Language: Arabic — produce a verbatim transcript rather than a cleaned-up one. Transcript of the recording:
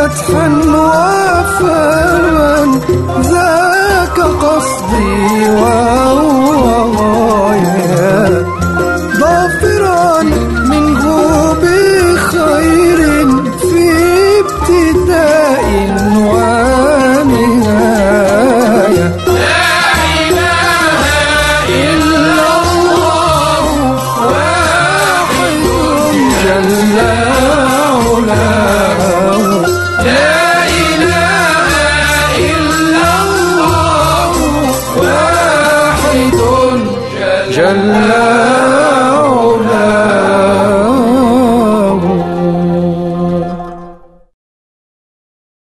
فتحا وفرا ذاك قصدي وغايا ضافرا منه بخير في ابتداء ونهاية. لا إله إلا الله واحد جل علاه. جل